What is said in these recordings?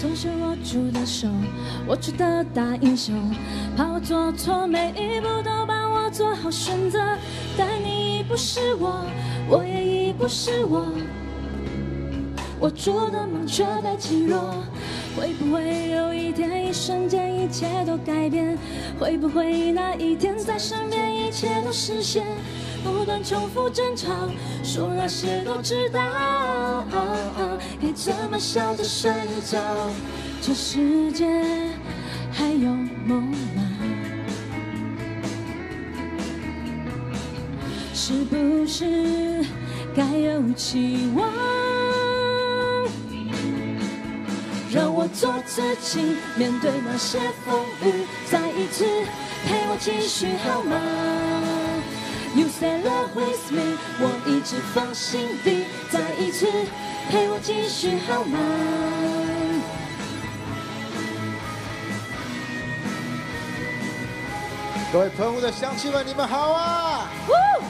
总是握住的手，我出的大英雄，怕我做错每一步都帮我做好选择。但你已不是我，我也已不是我，我做的梦却被击落。会不会有一天，一瞬间一切都改变？会不会那一天在身边，一切都实现？ 不断重复争吵，说那些都知道，该怎么笑着睡着？这世界还有梦吗？是不是该有期望？让我做自己，面对那些风雨，再一次陪我继续好吗？ You say love with me， 我一直放心底，再一次陪我继续好吗？各位澎湖的乡亲们，你们好啊！ Woo!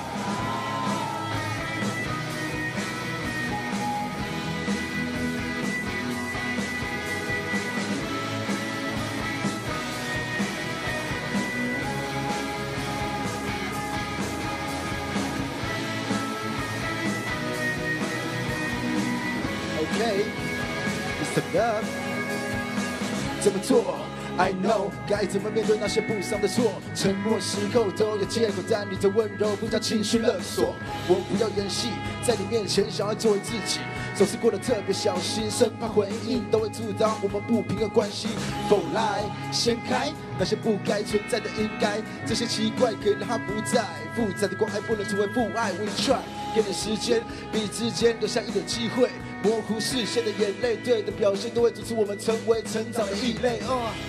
怎么做 ？I know 该怎么面对那些不祥的错。沉默时候都有借口，但你的温柔不叫情绪勒索。我不要演戏，在你面前想要做自己，总是过得特别小心，生怕回应都会阻挡我们不平的关系。否来掀开那些不该存在的应该，这些奇怪可以让它不在。复杂的关爱不能成为父爱。We try， 给点时间，彼此之间留下一点机会。 模糊视线的眼泪，对的表现都会阻止我们成为成长的异类。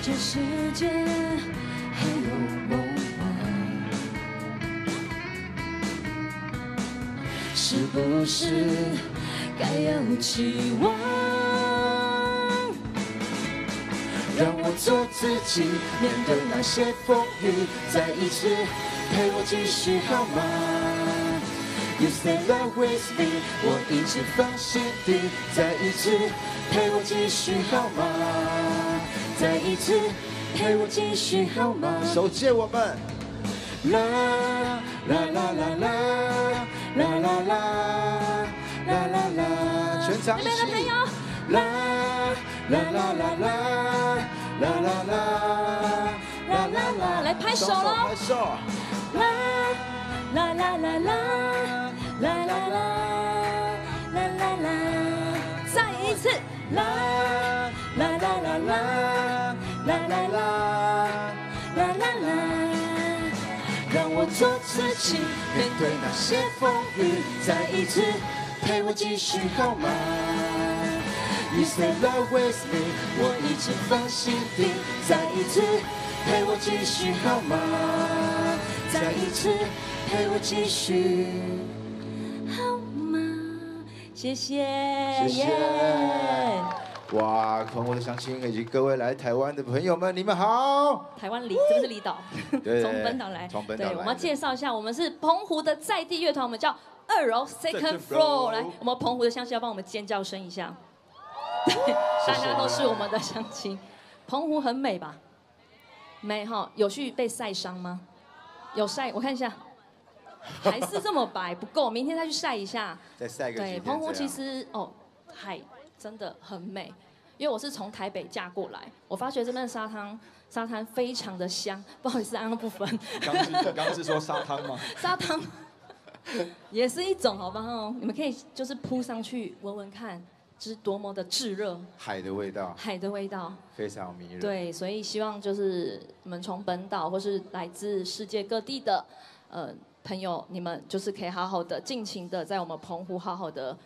这世界还有梦吗？是不是该有期望？让我做自己，面对那些风雨，再一次陪我继续好吗？ You say love with me， 我一直放心底，再一次陪我继续好吗？再一次陪我继续好吗？手借我们。啦啦啦啦啦啦啦啦啦啦啦！全场一起。那边的朋友。啦啦啦啦啦啦啦啦啦啦啦！来拍手喽！拍手。啦啦啦啦啦。 啦啦啦啦啦啦！再一次！啦啦啦啦啦啦啦啦啦啦啦！让我做自己，面对那些风雨，再一次陪我继续好吗 ？You say love with me， 我一直放心底，再一次陪我继续好吗？再一次陪我继续。 谢谢，谢谢。哇，澎湖的乡亲以及各位来台湾的朋友们，你们好。台湾离，这不是离岛，从本岛来。从本岛来。对，我们要介绍一下，我们是澎湖的在地乐团，我们叫二楼 Second Floor。来，我们澎湖的乡亲要帮我们尖叫声一下。大家都是我们的乡亲。澎湖很美吧？美哈，有去被晒伤吗？有晒，我看一下。 还是这么白不够，明天再去晒一下。再晒个对，澎湖其实哦，海真的很美，因为我是从台北嫁过来，我发觉这边的沙滩非常的香。不好意思，安安不分。刚是说沙滩吗？沙滩也是一种，好不好？你们可以就是扑上去闻闻看，就是多么的炙热。海的味道。海的味道非常迷人。对，所以希望就是你们从本岛或是来自世界各地的，朋友，你们就是可以好好的、尽情的在我们澎湖好好的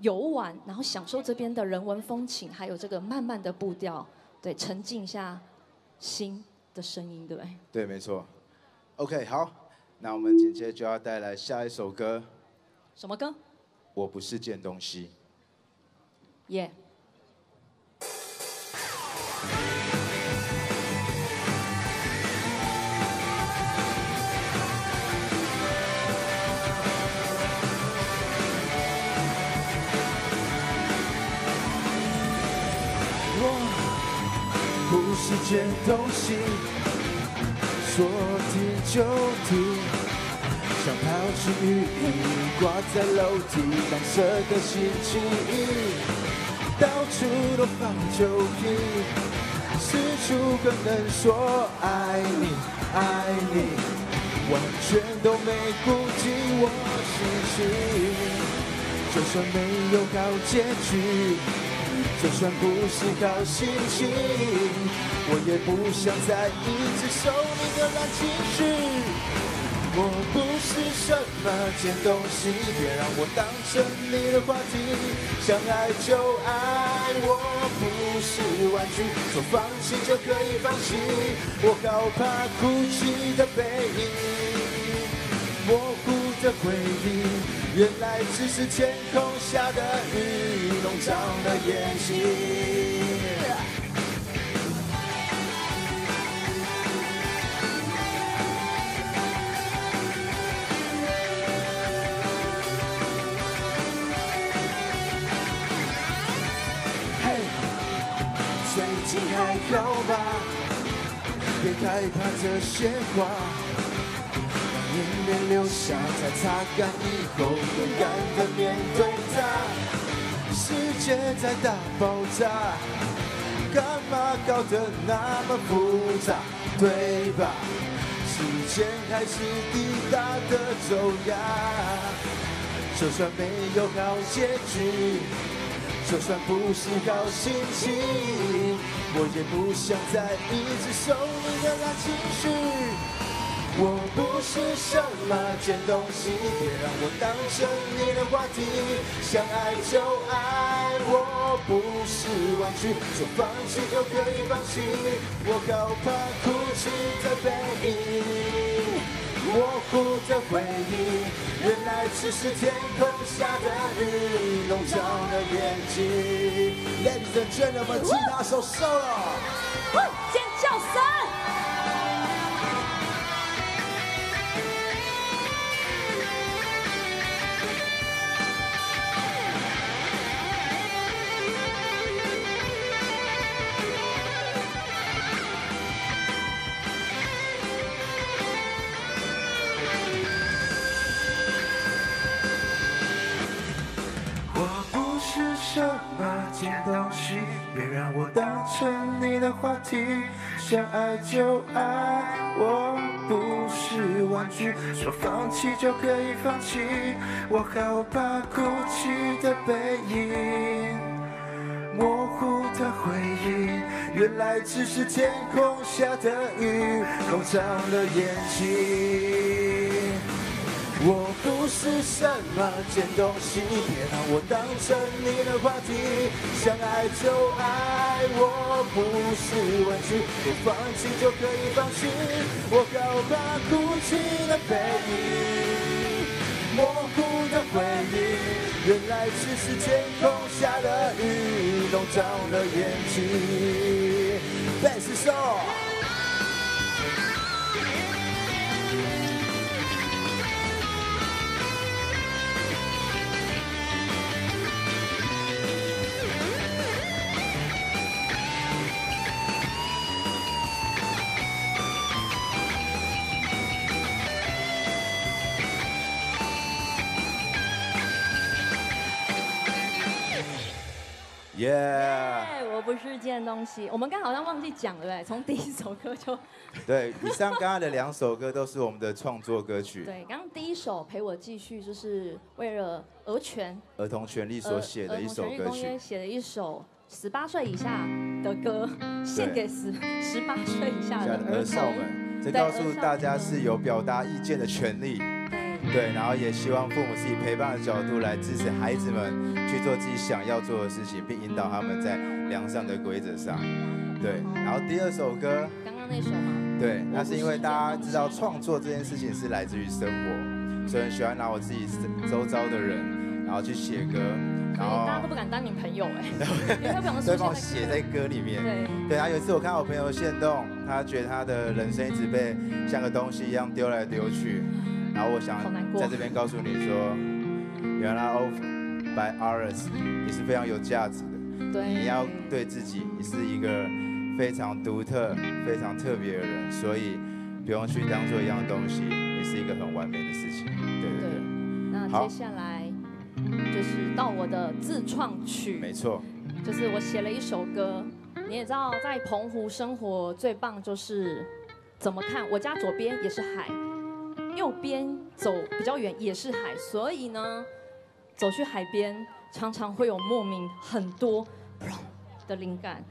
游玩，然后享受这边的人文风情，还有这个慢慢的步调，对，沉浸一下心的声音，对不对？对，没错。OK， 好，那我们紧接着就要带来下一首歌。什么歌？我不是件东西。耶。Yeah. 我我不是件东西，说停就停，想抛弃雨衣，挂在楼梯，蓝色的星期一，到处都放酒瓶，四处跟人说爱你，爱你，完全都没顾及我心情。 就算没有好结局，就算不是好心情，我也不想再一直受你的烂情绪。我不是什么件东西，别让我当成你的话题。想爱就爱，我不是玩具，说放弃就可以放弃。我好怕哭泣的背影，模糊的回忆。 原来只是天空下的雨，笼罩了眼睛。嘿，最近还好吧？别害怕这些话。 眼泪流下，在擦干以后，勇敢的面对它。世界在大爆炸，干嘛搞得那么复杂，对吧？时间还是抵达的走呀，就算没有好结局，就算不是好心情，我也不想再一直受你的烂情绪。 我不是什么件东西，别让我当成你的话题。想爱就爱，我不是玩具，说放弃就可以放弃。我好怕哭泣的背影，模糊的回忆，原来只是天空下的雨，笼罩了眼睛。Ladies and gentlemen， 吉他手 solo， 尖叫声。 什么件东西？别让我当成你的话题。想爱就爱，我不是玩具，说放弃就可以放弃。我好怕哭泣的背影，模糊的回忆，原来只是天空下的雨，笼罩了眼睛。 我不是什么件东西，别让我当成你的话题。想爱就爱，我不是玩具，我放弃就可以放弃。我好怕哭泣的背影，模糊的回忆，原来只是天空下的雨，笼罩了眼睛。贝斯手。 耶！ 我不是件东西。我们刚好像忘记讲了，哎，从第一首歌就。对，以上刚刚的两首歌都是我们的创作歌曲。对，刚刚第一首《陪我继续》就是为了儿童权利所写的一首歌曲，写了一首18岁以下的歌，献给18岁以下的儿少们。这告诉大家是有表达意见的权利。 对，然后也希望父母是以陪伴的角度来支持孩子们去做自己想要做的事情，并引导他们在良善的规则上。对，然后第二首歌，刚刚那首吗？对，那是因为大家知道创作这件事情是来自于生活，所以喜欢拿我自己周遭的人，然后去写歌。然后大家都不敢当你朋友哎，对方写在歌里面。对，对，然后有一次我看到我朋友限动，他觉得他的人生一直被像个东西一样丢来丢去。 然后我想在这边告诉你说，原来 by others 你是非常有价值的。对，你要对自己是一个非常独特、非常特别的人，所以不用去当做一样东西，也是一个很完美的事情。对对对。那接下来就是到我的自创曲，没错，就是我写了一首歌。你也知道，在澎湖生活最棒就是怎么看，我家左边也是海，右边走比较远也是海，所以呢。 走去海边，常常会有莫名很多的灵感。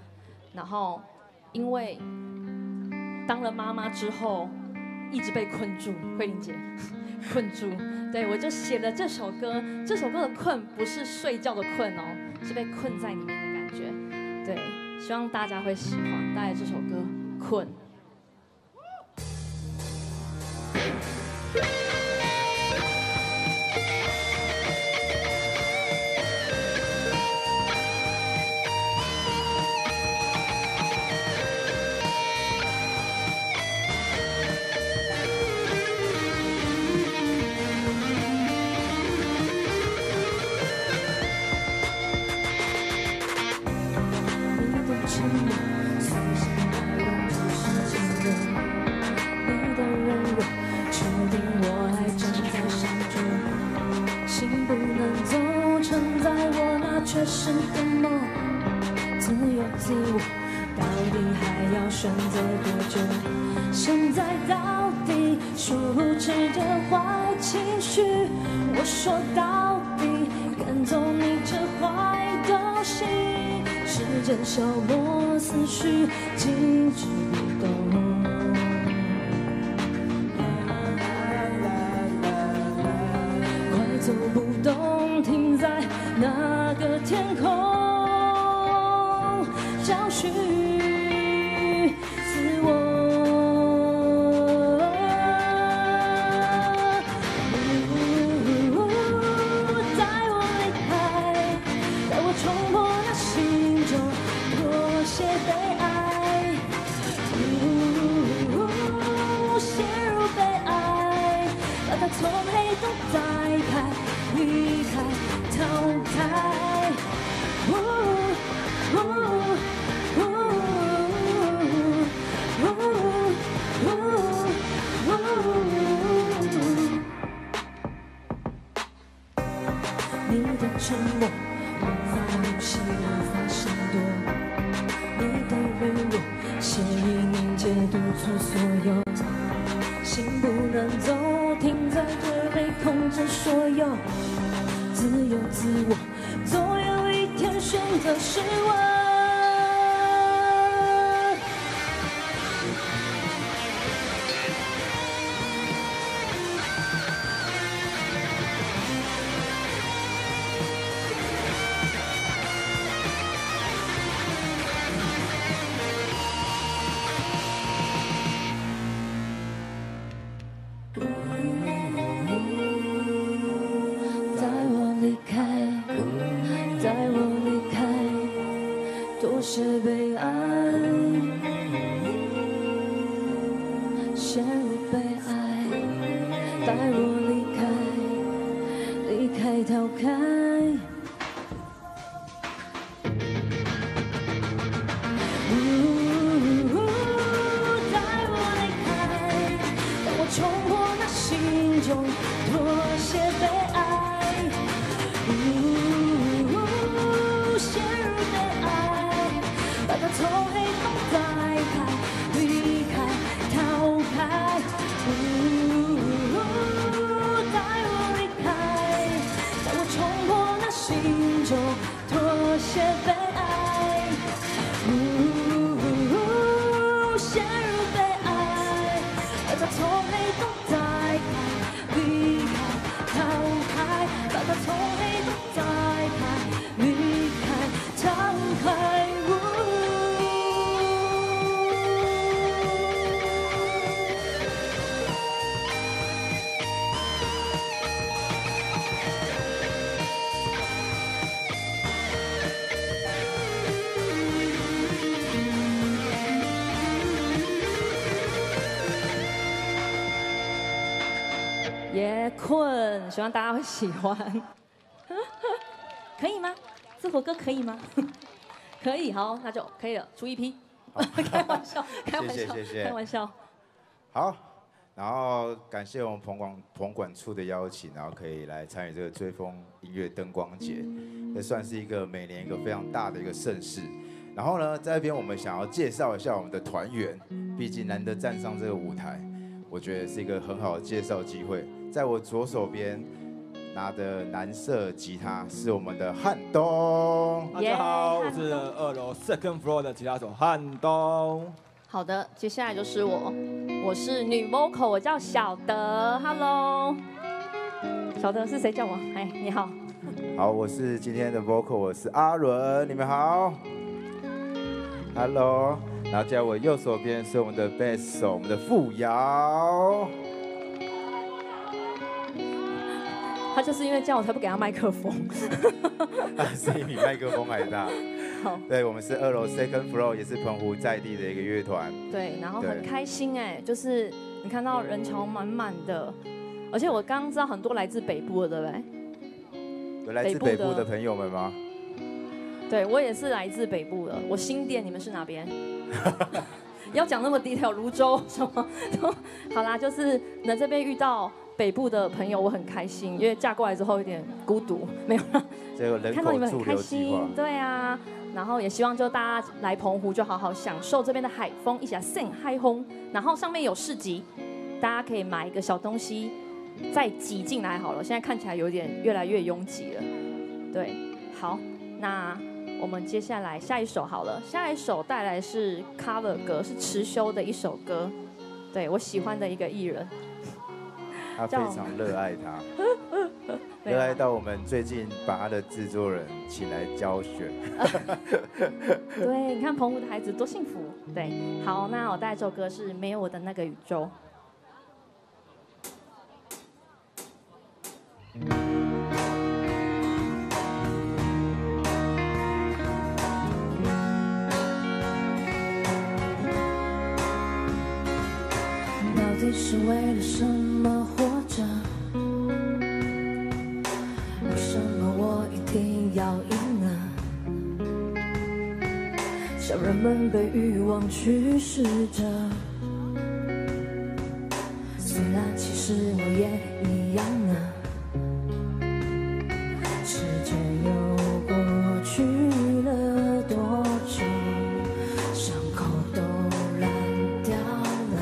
然后，因为当了妈妈之后，一直被困住，慧玲姐困住。对我就写了这首歌，这首歌的困不是睡觉的困哦，是被困在里面的感觉。对，希望大家会喜欢。带来这首歌《困》。 消磨思绪，静止不动。 希望大家会喜欢，可以吗？这首歌可以吗？可以，好，那就可以了，出一批。开玩笑，开玩笑，谢谢开玩笑。好，然后感谢我们棚管处的邀请，然后可以来参与这个追风音乐灯光节，也算是一个每年一个非常大的一个盛事。然后呢，在这边我们想要介绍一下我们的团员，毕竟难得站上这个舞台，我觉得是一个很好的介绍机会。在我左手边。 拿的蓝色吉他是我们的汉东。大家好，我是2楼 Second Floor 的吉他手汉东。好的，接下来就是我，我是女 vocal， 我叫小德。Hello， 小德是谁叫我？哎，你好。好，我是今天的 vocal， 我是阿伦，你们好。Hello， 然后在我右手边是我们的 bass 手，我们的傅瑶。 他就是因为这样，我才不给他麦克风。他声音比麦克风还大。好，对我们是2楼 Second Floor， 也是澎湖在地的一个乐团。对，然后很开心哎，就是你看到人潮满满的，而且我刚刚知道很多来自北部的，对不对？有来自北部的朋友们吗？对，我也是来自北部的，我新店，你们是哪边？要讲那么 detail， 泸州什么都好啦，就是能这边遇到。 北部的朋友，我很开心，因为嫁过来之后有点孤独，没有啦。看到你们很开心，对啊。然后也希望就大家来澎湖就好好享受这边的海风，一起来晒海风。然后上面有市集，大家可以买一个小东西，再挤进来好了。现在看起来有点越来越拥挤了。对，好，那我们接下来下一首好了，下一首带来是 cover 歌，是持修的一首歌，对我喜欢的一个艺人。 他非常热爱他，热爱到我们最近把他的制作人请来教学。对，你看澎湖的孩子多幸福。对，好，那我带这首歌是《没有我的那个宇宙》。 是为了什么活着？为什么我一定要赢了？小人们被欲望驱使着，虽然其实我也一样呢。时间又过去了多久？伤口都烂掉了。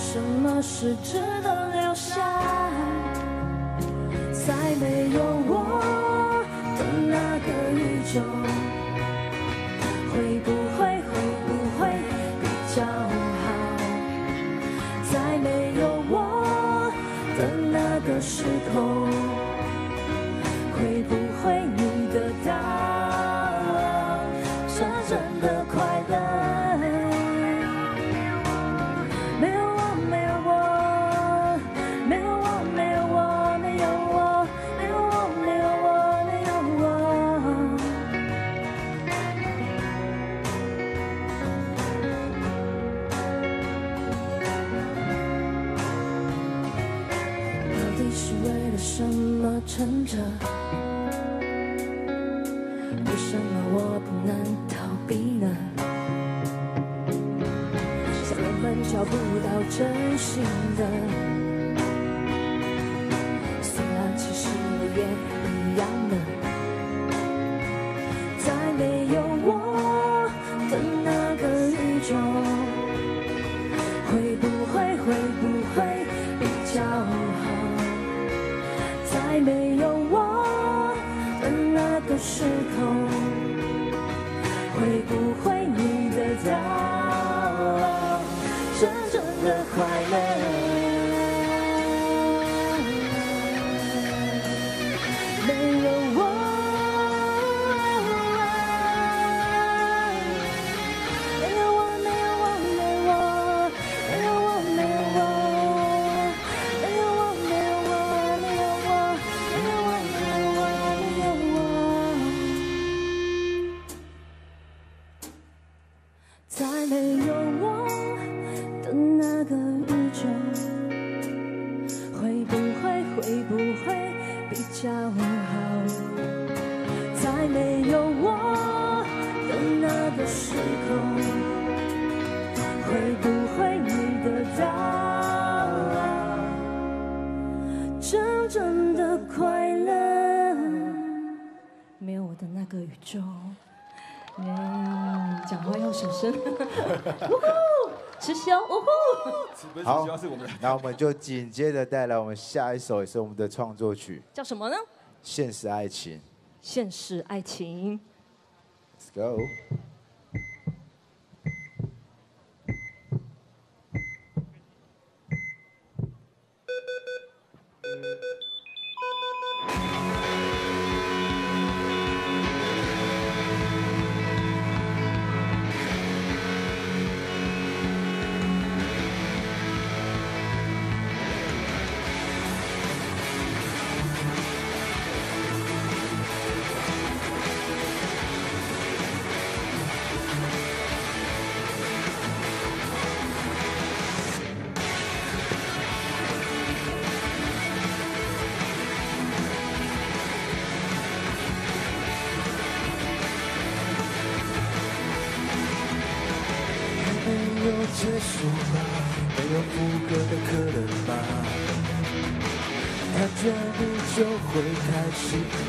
什么是值得留下？在没有我的那个宇宙，会不会比较好？在没有我的那个时空，会不会你得到真正的快乐？ 为什么撑着？为什么我不能逃避呢？小人们找不到真心的，虽然其实我也一样的，在没有我的那个宇宙，会不会比较好？ 在没有我的那个时空，会不会你得到真正的快乐？没有我。会不会比较好？在没有我的那个时空，会不会你得到真正的快乐？没有我的那个宇宙。 讲话要小声，呜呼，吃香，呜呼。好，那我们就紧接着带来我们下一首，也是我们的创作曲，叫什么呢？现实爱情。现实爱情。Let's go。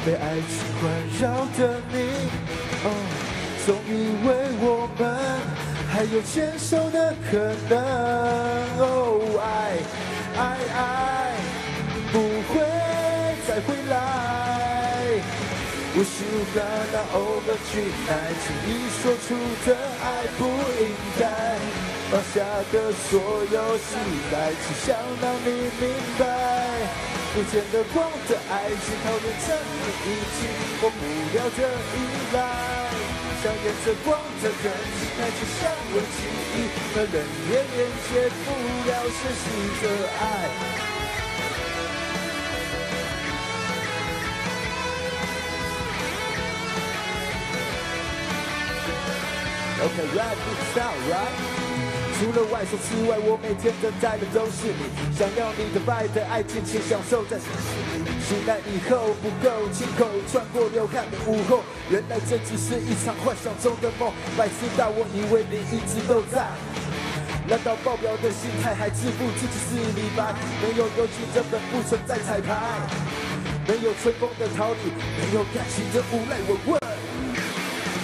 被爱情环绕的你，总以为我们还有牵手的可能。哦，爱，不会再回来。我喜欢那 overnight， 轻易说出的爱不应该放下的所有期待，只想让你明白。 不见得光的爱情，讨论着你已经忘不了的依赖。想沿着光的痕迹，抬起相互记忆，那人也连接不了现实的爱。 Okay, right, it's alright. 除了外送之外，我每天等待的都是你。想要你的爱的爱情，请享受在城市里。醒来以后不够亲口穿过流汗的午后，原来这只是一场幻想中的梦。白痴到我以为你一直都在。 难道爆表的心态还自负自己是李白？没有游戏根本不存在彩排，没有春风的桃李，没有感情的无赖。我问，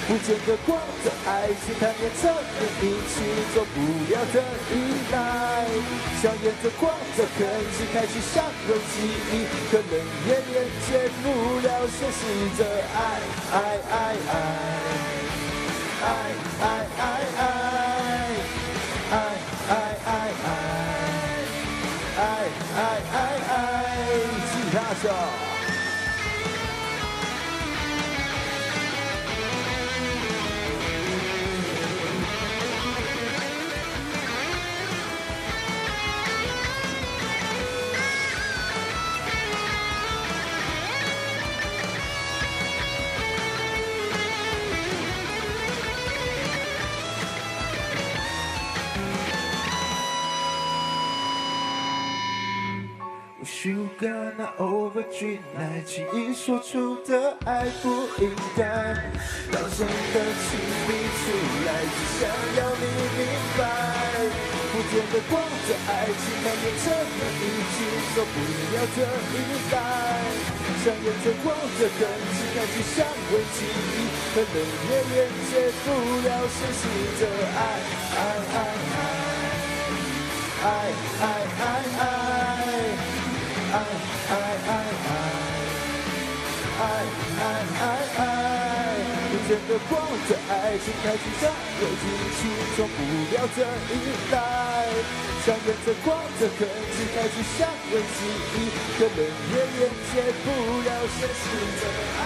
不见得光的爱情，贪恋着你一起做不了的依赖。想沿着光的痕迹，开启相融记忆，可能也连接不了现实的爱。吉他手，我修改那 overnight， 轻易说出的爱不应该，高声的亲密出来，只想要你明白，不见得光的爱情，蔓延着你已经受不了的依赖，想沿着光的痕迹，看起相互记忆，可能也连接不了现实的爱。 爱，不见得光的爱情，开启相互记忆，冲不了这依赖。想沿着光的痕迹，开启相互记忆，可能也连接不了现实的爱。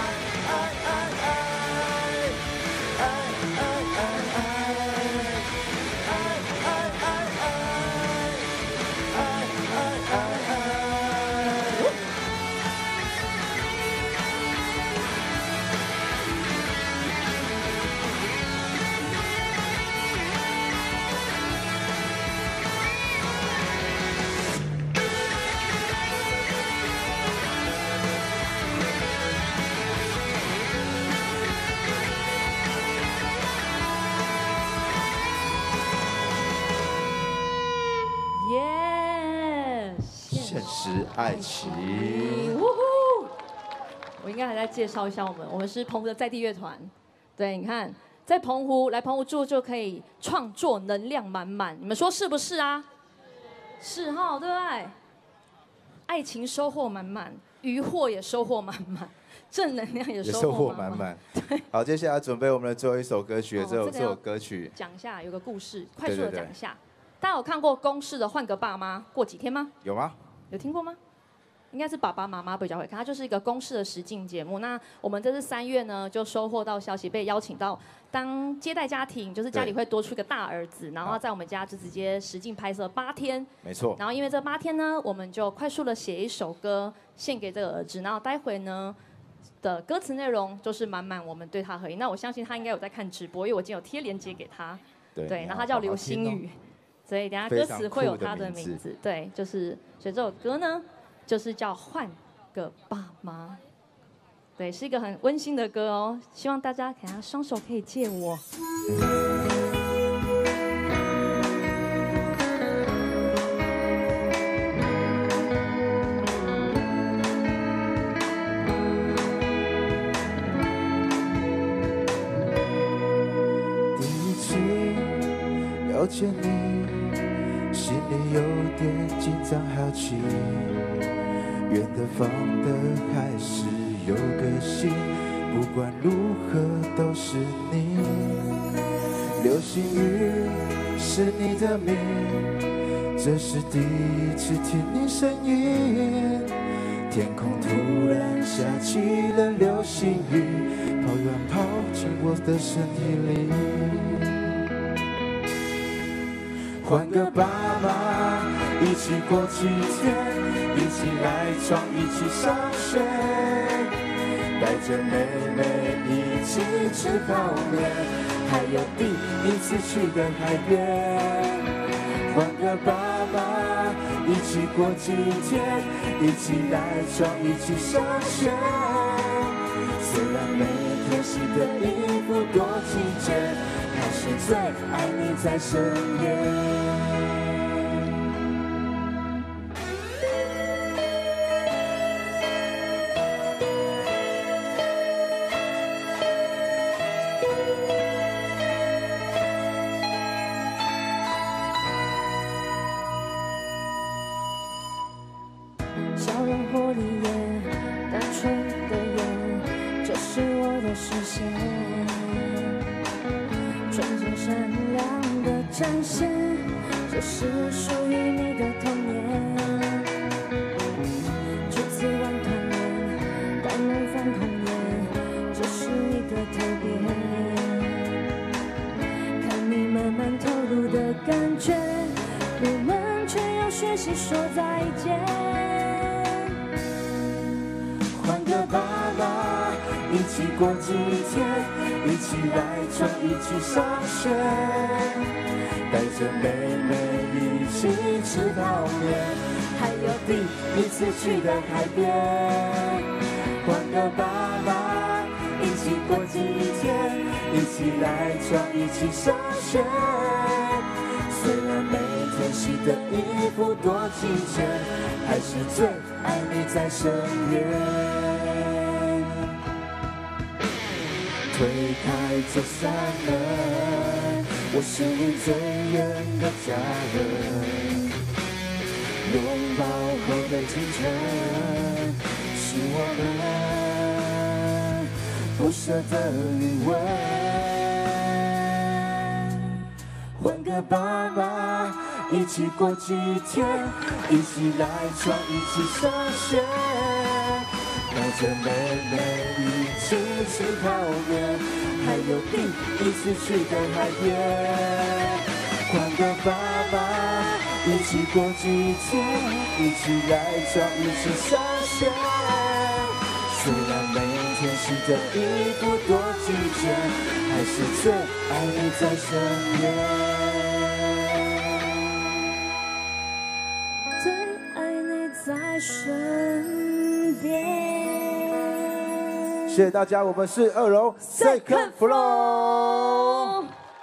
爱奇。我应该还在介绍一下我们是澎湖的在地乐团。对，你看，在澎湖来澎湖住就可以创作能量满满，你们说是不是啊？是哈，对不对？爱情收获满满，渔获也收获满满。 正能量也收获满满。对，好，接下来准备我们的最后一首歌曲，这首歌曲讲一下，有个故事，快速的讲一下。大家有看过公视的《换个爸妈》过几天吗？有吗？有听过吗？应该是爸爸妈妈比较会看，它就是一个公视的实境节目。那我们这次3月呢，就收获到消息，被邀请到当接待家庭，就是家里会多出一个大儿子，然后在我们家就直接实境拍摄8天。没错。然后因为这8天呢，我们就快速的写一首歌献给这个儿子，然后待会呢。 的歌词内容就是满满我们对他回应。那我相信他应该有在看直播，因为我今天有贴链接给他。对，然后他叫刘星宇，所以等下歌词会有他的名字。对，就是所以这首歌呢，就是叫《换个爸妈》。对，是一个很温馨的歌哦，希望大家给他双手可以借我。了解你，心里有点紧张好奇，远的方的还是有个心，不管如何都是你。流星雨是你的名，这是第一次听你声音。天空突然下起了流星雨，跑远跑进我的身体里。 换个爸妈，一起过几天，一起赖床，一起上学，带着妹妹一起吃泡面，还有第一次去的海边。换个爸妈，一起过几天，一起赖床，一起上学，虽然每天洗的衣服多几件。 还是最爱你在身边。 过几天，一起赖床，一起上学，带着妹妹一起吃泡面，还有第一次去的海边。换个爸爸，一起过几天，一起赖床，一起上学。虽然每天洗的衣服多几件，还是最爱你在身边。 谢谢大家，我们是2楼 Second Floor。